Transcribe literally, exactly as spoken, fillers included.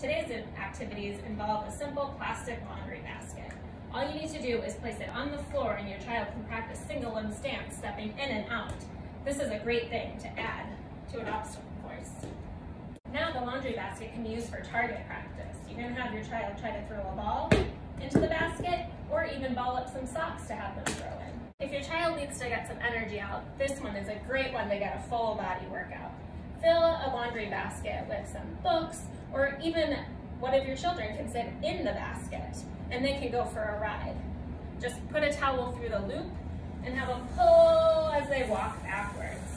Today's activities involve a simple plastic laundry basket. All you need to do is place it on the floor and your child can practice single limb stance, stepping in and out. This is a great thing to add to an obstacle course. Now the laundry basket can be used for target practice. You can have your child try to throw a ball into the basket or even ball up some socks to have them throw in. If your child needs to get some energy out, this one is a great one to get a full body workout. Fill a laundry basket with some books, or even one of your children can sit in the basket and they can go for a ride. Just put a towel through the loop and have them pull as they walk backwards.